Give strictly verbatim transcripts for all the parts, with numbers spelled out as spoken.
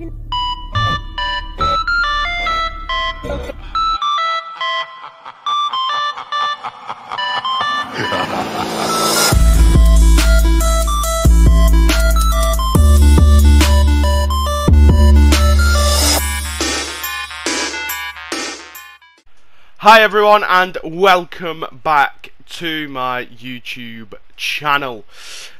even. Hi everyone and welcome back to my YouTube channel.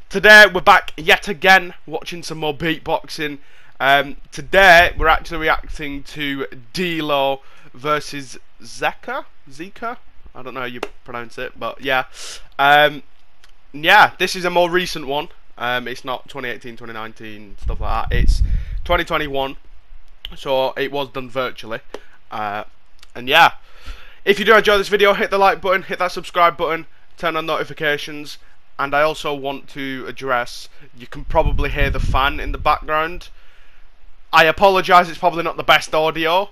Today we're back yet again watching some more beatboxing. Um, today we're actually reacting to D-Low versus Zekka? Zekka? I don't know how you pronounce it, but yeah. Um, yeah, this is a more recent one. Um, it's not twenty eighteen, twenty nineteen, stuff like that. It's twenty twenty-one, so it was done virtually. Uh, and yeah. If you do enjoy this video, hit the like button, hit that subscribe button, turn on notifications, and I also want to address, you can probably hear the fan in the background. I apologise, it's probably not the best audio,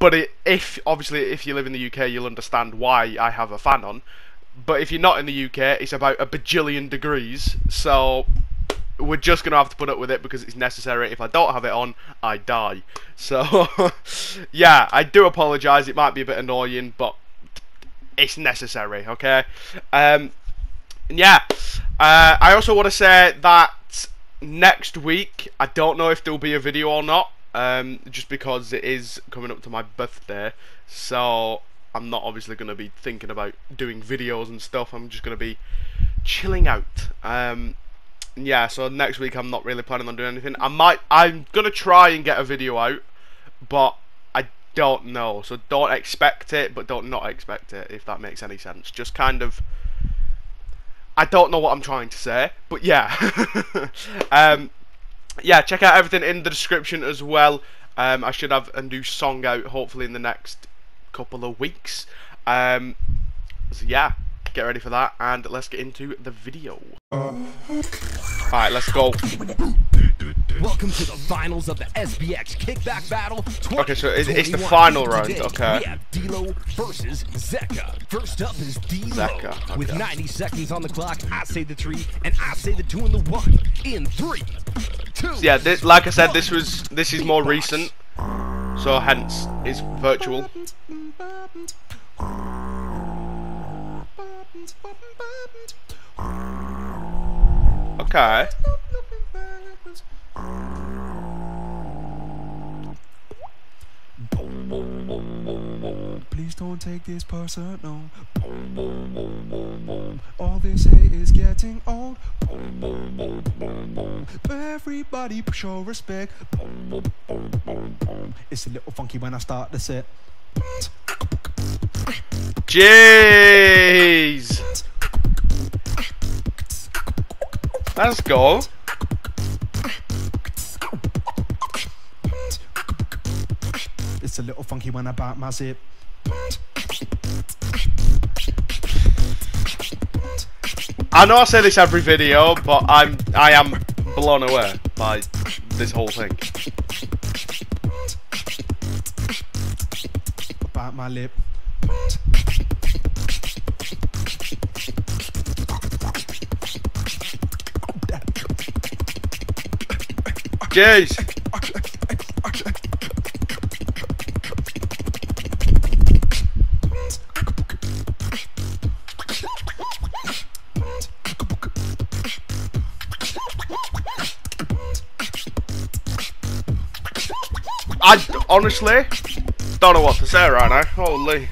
but it, if obviously if you live in the U K you'll understand why I have a fan on, but if you're not in the U K it's about a bajillion degrees, so we're just going to have to put up with it because it's necessary. If I don't have it on, I die. So, yeah, I do apologise. It might be a bit annoying, but it's necessary, okay? Um, yeah, uh, I also want to say that next week, I don't know if there will be a video or not, um, just because it is coming up to my birthday. So, I'm not obviously going to be thinking about doing videos and stuff. I'm just going to be chilling out. Um... Yeah, so next week I'm not really planning on doing anything. I might, I'm gonna try and get a video out, but I don't know. So don't expect it, but don't not expect it, if that makes any sense. Just kind of, I don't know what I'm trying to say, but yeah. um, yeah, check out everything in the description as well. Um, I should have a new song out hopefully in the next couple of weeks. Um, so yeah. Get ready for that, and let's get into the video. Uh. Alright, let's go. Welcome to the finals of the S B X Kickback Battle. Okay, so it's, it's the final round. Today, okay. We have D-Low versus Zekka. First up is D-Low. Okay. With ninety seconds on the clock, I say the three, and I say the two and the one. In three, two. Yeah, this, like I said, this was this is more recent, so hence it's virtual. Okay. Please don't take this personal. All this hate is getting old. Everybody show respect. It's a little funky when I start to sit. Jeez. Let's go. It's a little funky when I bite my zip. I know I say this every video, but I'm I am blown away by this whole thing. Bite my lip. Jeez. I honestly don't know what to say right now. Holy.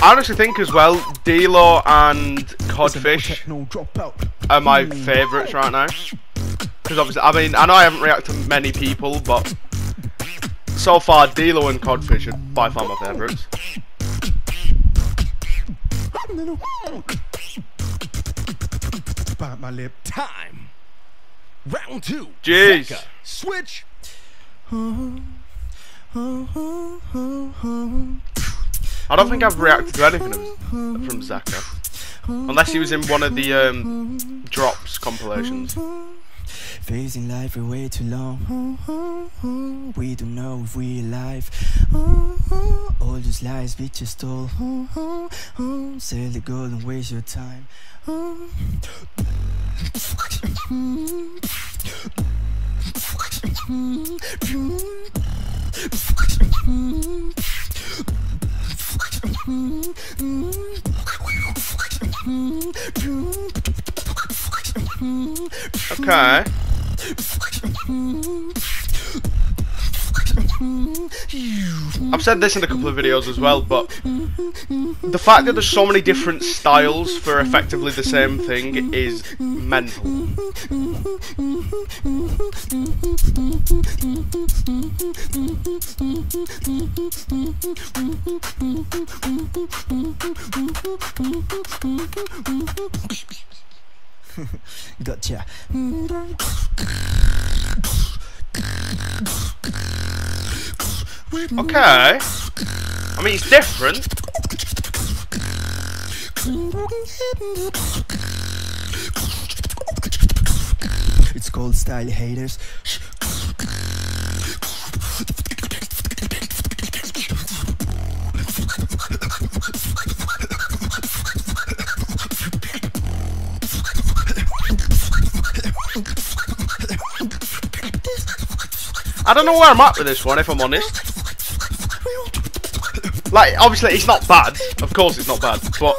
I honestly think as well, D-Low and Codfish are my favourites right now. Because obviously, I mean, I know I haven't reacted to many people, but so far D-Low and Codfish are by far my favourites. Bite my lip. Time. Round two. Jeez. Zekka. Switch. I don't think I've reacted to anything from Zekka, unless he was in one of the um, drops compilations. Facing life for way too long. We don't know if we're alive. All those lies we just told. Sell the gold and waste your time. Okay. I've said this in a couple of videos as well, but the fact that there's so many different styles for effectively the same thing is mental. Gotcha. Okay. I mean, it's different. It's called style haters. I don't know where I'm at with this one, if I'm honest. Like, obviously, it's not bad. Of course it's not bad, but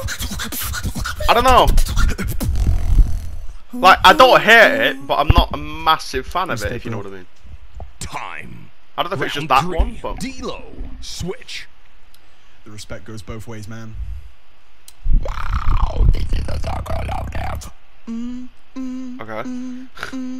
I don't know. Like, I don't hate it, but I'm not a massive fan of it, if you know what I mean. Time. I don't know if it's just that one, but... D-Low, switch. The respect goes both ways, man. Wow, this is a song I love now. Okay.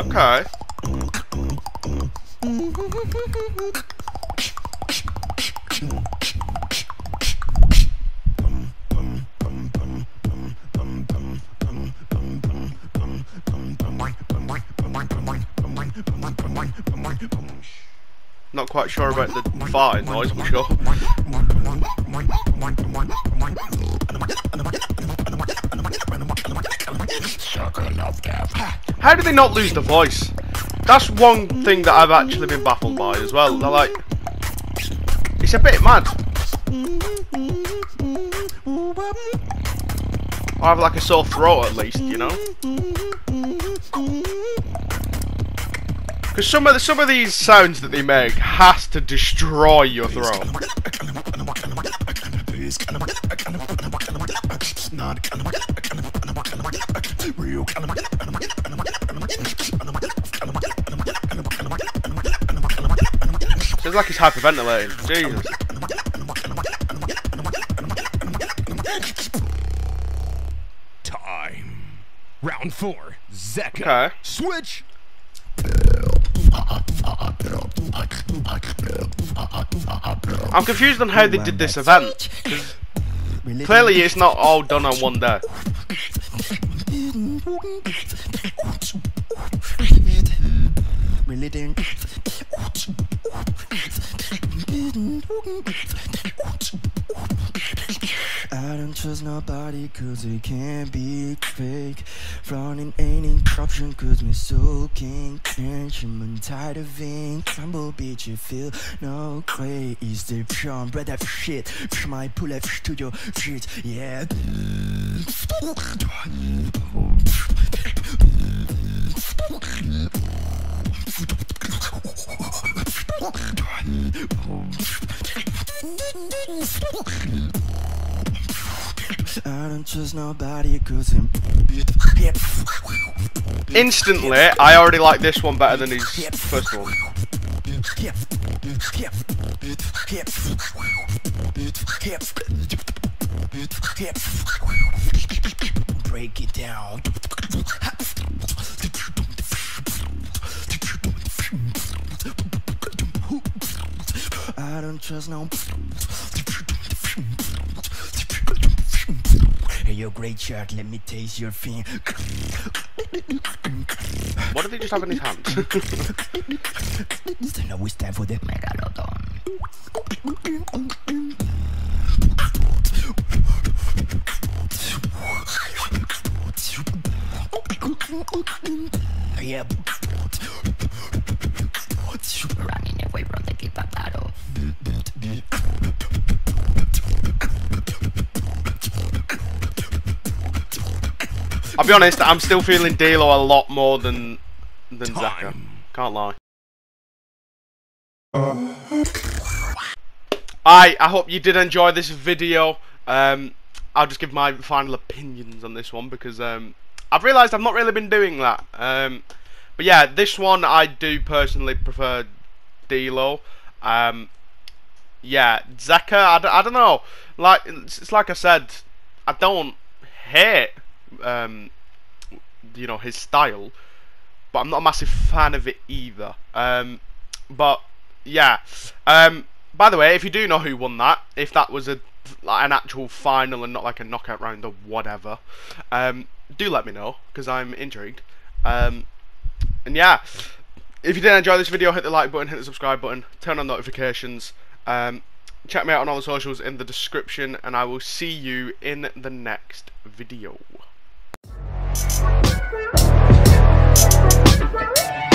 Okay. Not quite sure about the farting noise, I'm sure. How do they not lose the voice? That's one thing that I've actually been baffled by as well. They're like, it's a bit mad. I have like a sore throat at least, you know. Because some of the, some of these sounds that they make has to destroy your throat. It's like he's hyperventilating. Jesus. Time. Round four. Zekka. Okay. Switch. I'm confused on how they did this event. Clearly, it's not all done on one day. I don't trust nobody cause it can't be fake. Running ain't interruption cause my soul can't change. I'm tired of being crumble bitch, you feel no clay. Is the pure bread of shit, my pull up studio shit, yeah. I don't trust nobody cause I'm instantly I already like this one better than his first one. skip, skip, skip, skip, skip, break it down. I don't trust no. Hey, yo, great shirt, let me taste your thing. What did he just have in his hand? Now it's time for the Megalodon. Yeah. Running away from the Kickback Battle. I'll be honest, I'm still feeling D-Low a lot more than than Zekka. Can't lie. Uh. I I hope you did enjoy this video. Um, I'll just give my final opinions on this one because um, I've realised I've not really been doing that. Um, but yeah, this one I do personally prefer D-Low. Um, yeah, Zekka. I, I don't know. Like it's, it's like I said, I don't hate. Um, you know, his style, but I'm not a massive fan of it either. Um, but yeah. Um, by the way, if you do know who won that, if that was a like an actual final and not like a knockout round or whatever, um, do let me know because I'm intrigued. Um, and yeah, if you did enjoy this video, hit the like button, hit the subscribe button, turn on notifications. Um, check me out on all the socials in the description, and I will see you in the next video. We'll be right back.